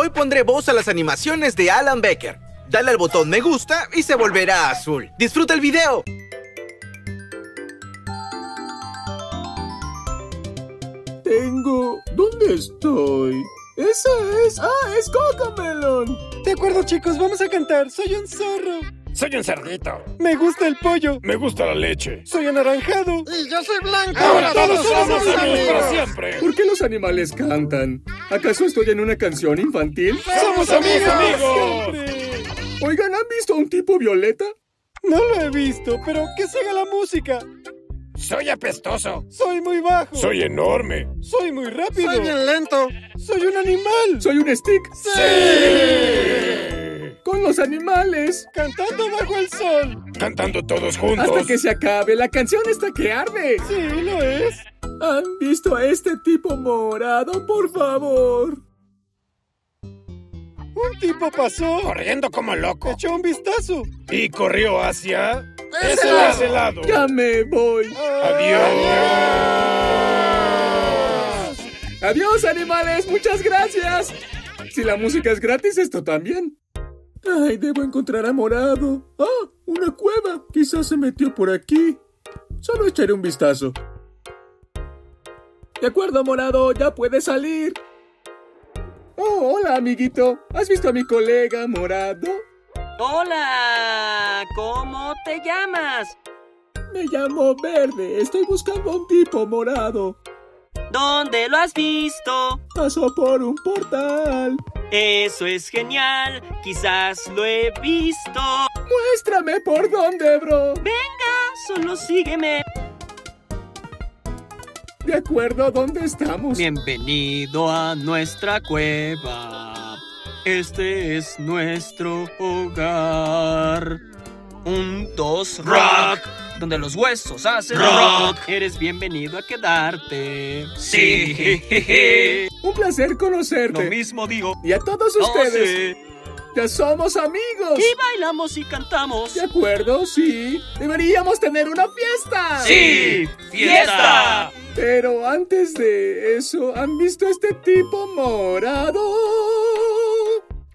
Hoy pondré voz a las animaciones de Alan Becker. Dale al botón me gusta y se volverá azul. ¡Disfruta el video! Tengo... ¿Dónde estoy? ¡Esa es! ¡Ah, es Cocomelon! De acuerdo, chicos, vamos a cantar. Soy un zorro. Soy un cerdito. Me gusta el pollo. Me gusta la leche. Soy anaranjado. Y yo soy blanco. Ahora todos somos amigos para siempre. ¿Por qué los animales cantan? ¿Acaso estoy en una canción infantil? ¡Somos amigos, amigos! Oigan, ¿han visto a un tipo violeta? No lo he visto, pero que siga la música. Soy apestoso. Soy muy bajo. Soy enorme. Soy muy rápido. Soy bien lento. Soy un animal. Soy un stick. ¡Sí! Con los animales. Cantando bajo el sol. Cantando todos juntos. Hasta que se acabe. La canción está que arde. Sí, lo es. ¿Han visto a este tipo morado, por favor? Un tipo pasó. Corriendo como loco. Echó un vistazo. Y corrió hacia... ¡Ese lado! ¡Ya me voy! ¡Adiós! ¡Adiós, animales! ¡Muchas gracias! Si la música es gratis, esto también. Ay, debo encontrar a Morado. ¡Ah! ¡Una cueva! Quizás se metió por aquí. Solo echaré un vistazo. De acuerdo, Morado. ¡Ya puedes salir! Oh, hola, amiguito. ¿Has visto a mi colega, Morado? ¡Hola! ¿Cómo te llamas? Me llamo Verde. Estoy buscando a un tipo morado. ¿Dónde lo has visto? Pasó por un portal. ¡Eso es genial! Quizás lo he visto. ¡Muéstrame por dónde, bro! ¡Venga! Solo sígueme. De acuerdo, ¿dónde estamos? Bienvenido a nuestra cueva. Este es nuestro hogar. Un, dos, rock. Donde los huesos hacen rock. Eres bienvenido a quedarte. Sí. Un placer conocerte. Lo mismo digo. Y a todos ustedes. Sí. Ya somos amigos. Y bailamos y cantamos. De acuerdo, sí. Deberíamos tener una fiesta. Sí, fiesta. Pero antes de eso, ¿han visto a este tipo morado?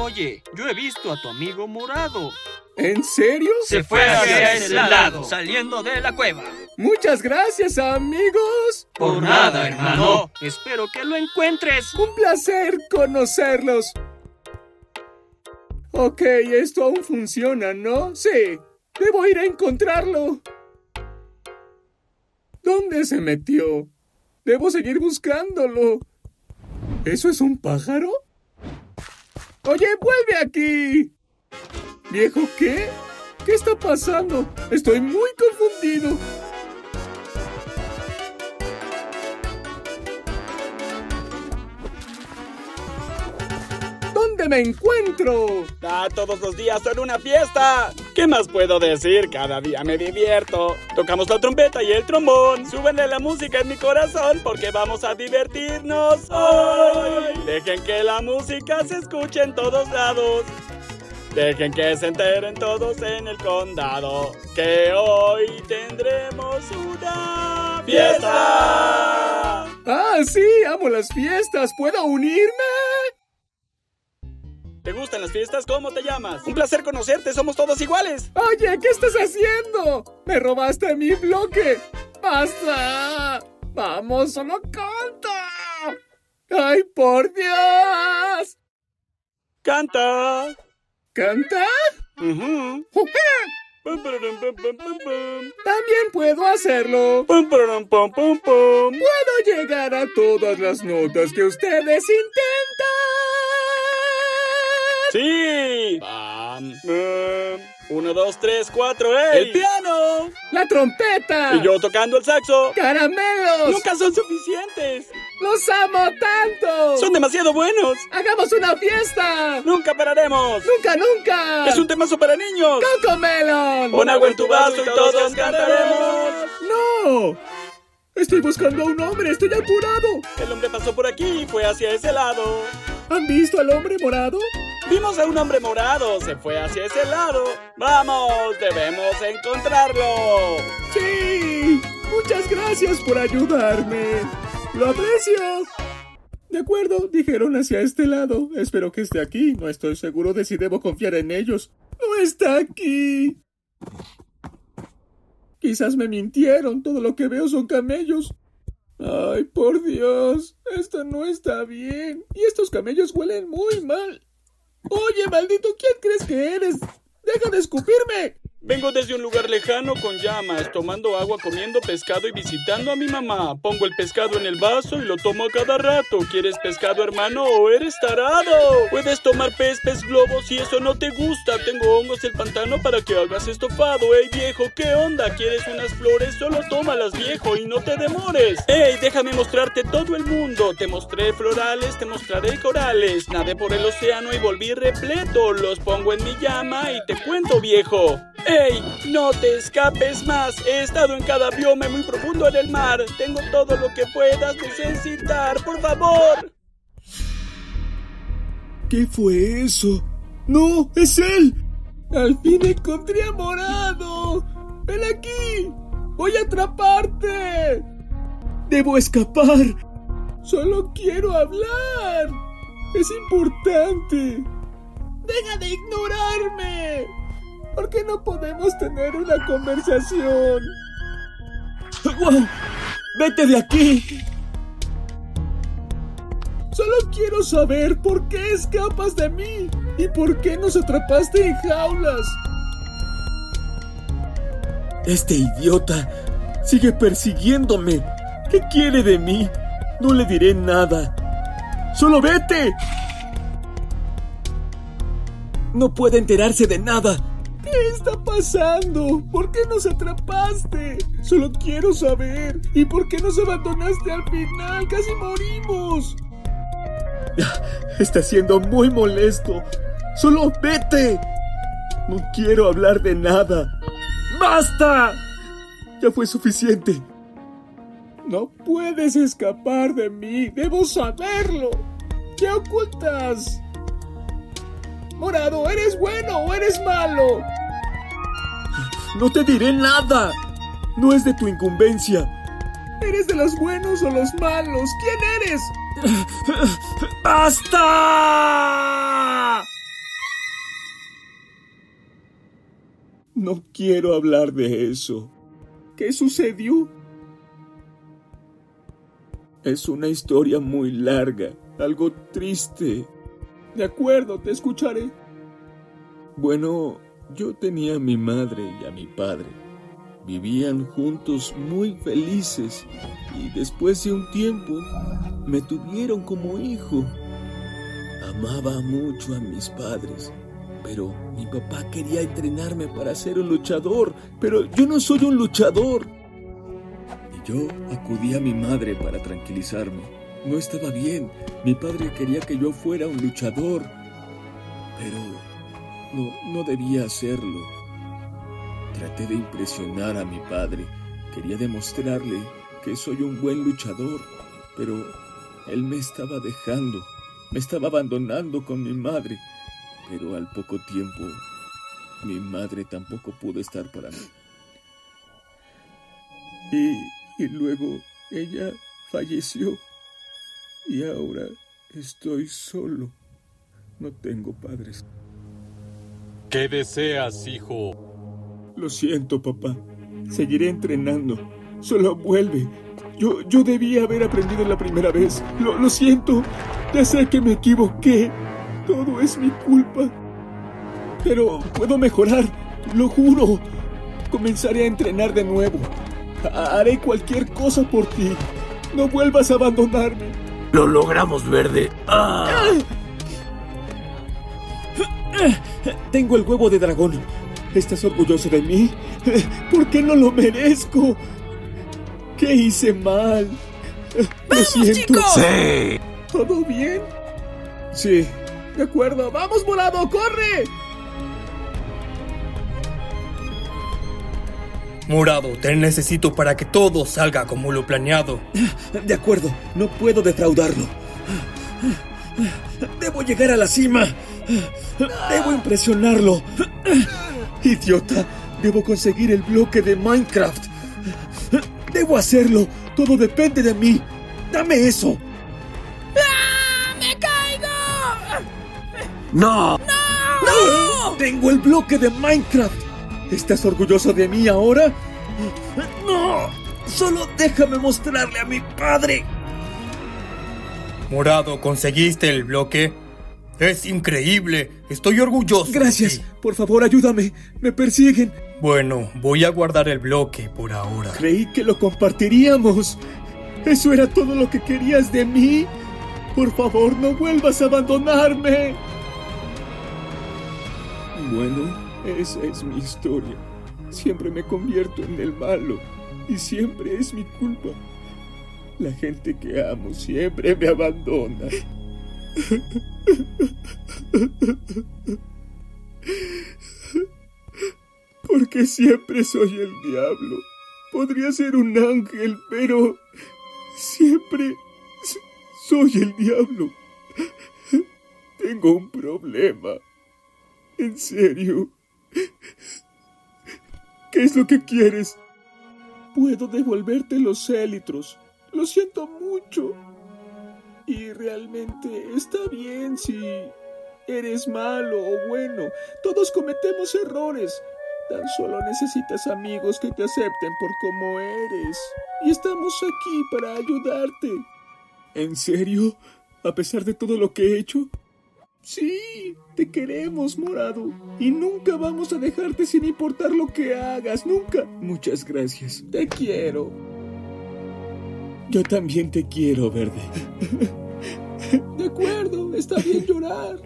Oye, yo he visto a tu amigo morado. ¿En serio? Se fue hacia ese lado, saliendo de la cueva. Muchas gracias, amigos. Por nada, hermano. Espero que lo encuentres. Un placer conocerlos. Ok, esto aún funciona, ¿no? Sí, debo ir a encontrarlo. ¿Dónde se metió? Debo seguir buscándolo. ¿Eso es un pájaro? ¡Oye, vuelve aquí! ¿Viejo qué? ¿Qué está pasando? Estoy muy confundido. ¿Dónde me encuentro? Ah, todos los días son una fiesta. ¿Qué más puedo decir? Cada día me divierto. Tocamos la trompeta y el trombón. Súbenle la música en mi corazón porque vamos a divertirnos hoy. Dejen que la música se escuche en todos lados. Dejen que se enteren todos en el condado. Que hoy tendremos una fiesta. ¡Ah, sí! ¡Amo las fiestas! ¿Puedo unirme? ¿Te gustan las fiestas? ¿Cómo te llamas? Un placer conocerte, somos todos iguales. Oye, ¿qué estás haciendo? ¡Me robaste mi bloque! ¡Basta! ¡Vamos, solo canta! ¡Ay, por Dios! ¡Canta! ¿Canta? También puedo hacerlo. Puedo llegar a todas las notas que ustedes intentan. ¡Sí! ¡Bam! 1, 2, 3, 4, ¡ey! ¡El piano! ¡La trompeta! ¡Y yo tocando el saxo! ¡Caramelos! ¡Nunca son suficientes! ¡Los amo tanto! ¡Son demasiado buenos! ¡Hagamos una fiesta! ¡Nunca pararemos! ¡Nunca, nunca! ¡Es un temazo para niños! ¡Cocomelon! ¡Pon agua en tu vaso y todos cantaremos! ¡No! Estoy buscando a un hombre, estoy apurado. El hombre pasó por aquí y fue hacia ese lado. ¿Han visto al hombre morado? Vimos a un hombre morado, se fue hacia ese lado. ¡Vamos! ¡Debemos encontrarlo! ¡Sí! Muchas gracias por ayudarme. ¡Lo aprecio! De acuerdo, dijeron hacia este lado. Espero que esté aquí. No estoy seguro de si debo confiar en ellos. ¡No está aquí! Quizás me mintieron. Todo lo que veo son camellos. ¡Ay, por Dios! Esto no está bien. Y estos camellos huelen muy mal. Oye, maldito, ¿quién crees que eres? ¡Deja de escupirme! Vengo desde un lugar lejano con llamas, tomando agua, comiendo pescado y visitando a mi mamá. Pongo el pescado en el vaso y lo tomo a cada rato. ¿Quieres pescado, hermano, o eres tarado? Puedes tomar pez, pez globo, si eso no te gusta. Tengo hongos del pantano para que hagas estofado. Ey, viejo, ¿qué onda? ¿Quieres unas flores? Solo tómalas, viejo, y no te demores. Ey, déjame mostrarte todo el mundo. Te mostré florales, te mostraré corales. Nadé por el océano y volví repleto. Los pongo en mi llama y te cuento, viejo. ¡Ey! ¡No te escapes más! He estado en cada bioma muy profundo en el mar. Tengo todo lo que puedas necesitar, por favor. ¿Qué fue eso? ¡No! ¡Es él! ¡Al fin encontré a Morado! ¡Ven aquí! ¡Voy a atraparte! ¡Debo escapar! ¡Solo quiero hablar! ¡Es importante! ¡Deja de ignorarme! ¿Por qué no podemos tener una conversación? ¡Wow! ¡Vete de aquí! Solo quiero saber por qué escapas de mí y por qué nos atrapaste en jaulas. Este idiota sigue persiguiéndome. ¿Qué quiere de mí? No le diré nada. ¡Solo vete! No puede enterarse de nada. ¿Qué está pasando? ¿Por qué nos atrapaste? Solo quiero saber. ¿Y por qué nos abandonaste al final? ¡Casi morimos! Está siendo muy molesto. ¡Solo vete! No quiero hablar de nada. ¡Basta! Ya fue suficiente. No puedes escapar de mí. Debo saberlo. ¿Qué ocultas? Morado, ¿eres bueno o eres malo? No te diré nada. No es de tu incumbencia. ¿Eres de los buenos o los malos? ¿Quién eres? ¡Basta! No quiero hablar de eso. ¿Qué sucedió? Es una historia muy larga, algo triste. De acuerdo, te escucharé. Bueno, yo tenía a mi madre y a mi padre. Vivían juntos muy felices y después de un tiempo me tuvieron como hijo. Amaba mucho a mis padres, pero mi papá quería entrenarme para ser un luchador, pero yo no soy un luchador. Y yo acudí a mi madre para tranquilizarme. No estaba bien. Mi padre quería que yo fuera un luchador, pero no debía hacerlo. Traté de impresionar a mi padre. Quería demostrarle que soy un buen luchador, pero él me estaba dejando. Me estaba abandonando con mi madre, pero al poco tiempo mi madre tampoco pudo estar para mí. Y luego ella falleció. Y ahora estoy solo. No tengo padres. ¿Qué deseas, hijo? Lo siento, papá. Seguiré entrenando. Solo vuelve. Yo debía haber aprendido la primera vez. Lo siento. Ya sé que me equivoqué. Todo es mi culpa. Pero puedo mejorar. Lo juro. Comenzaré a entrenar de nuevo. Haré cualquier cosa por ti. No vuelvas a abandonarme. ¡Lo logramos, Verde! ¡Ah! Tengo el huevo de dragón. ¿Estás orgulloso de mí? ¿Por qué no lo merezco? ¿Qué hice mal? ¡Vamos, chicos! ¡Sí! ¿Todo bien? Sí. De acuerdo. ¡Vamos, Morado! ¡Corre! Morado, te necesito para que todo salga como lo planeado. De acuerdo, no puedo defraudarlo. Debo llegar a la cima. Debo impresionarlo. Idiota, debo conseguir el bloque de Minecraft. Debo hacerlo, todo depende de mí. Dame eso. ¡No! ¡No! ¡No! ¡Tengo el bloque de Minecraft! ¿Estás orgulloso de mí ahora? ¡No! ¡Solo déjame mostrarle a mi padre! Morado, ¿conseguiste el bloque? ¡Es increíble! ¡Estoy orgulloso! Gracias. Por favor, ayúdame. Me persiguen. Bueno, voy a guardar el bloque por ahora. Creí que lo compartiríamos. ¿Eso era todo lo que querías de mí? Por favor, no vuelvas a abandonarme. Bueno, esa es mi historia. Siempre me convierto en el malo. Y siempre es mi culpa. La gente que amo siempre me abandona. Porque siempre soy el diablo. Podría ser un ángel, pero siempre soy el diablo. Tengo un problema. En serio. ¿Qué es lo que quieres? Puedo devolverte los élitros. Lo siento mucho. Y realmente está bien si eres malo o bueno. Todos cometemos errores. Tan solo necesitas amigos que te acepten por como eres. Y estamos aquí para ayudarte. ¿En serio? ¿A pesar de todo lo que he hecho? Sí, te queremos, Morado. Y nunca vamos a dejarte sin importar lo que hagas, nunca. Muchas gracias. Te quiero. Yo también te quiero, Verde. De acuerdo, está bien llorar.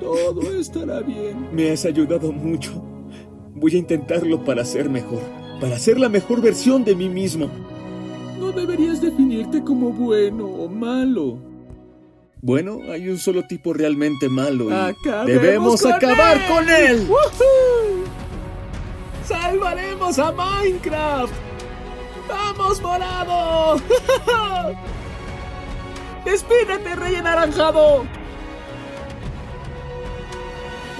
Todo estará bien. Me has ayudado mucho. Voy a intentarlo para ser mejor. Para ser la mejor versión de mí mismo. No deberías definirte como bueno o malo. Bueno, hay un solo tipo realmente malo y debemos acabar con él. ¡Woohoo! ¡Salvaremos a Minecraft! ¡Vamos, Morado! ¡Despídete, Rey Anaranjado!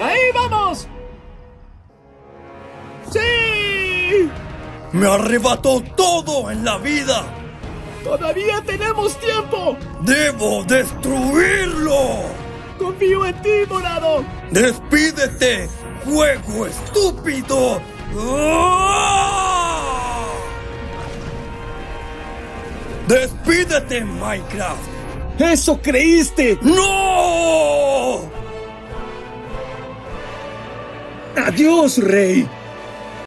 ¡Ahí vamos! ¡Sí! ¡Me arrebató todo en la vida! ¡Todavía tenemos tiempo! ¡Debo destruirlo! ¡Confío en ti, Morado! ¡Despídete, juego estúpido! ¡Oh! ¡Despídete, Minecraft! ¡Eso creíste! ¡No! ¡Adiós, Rey!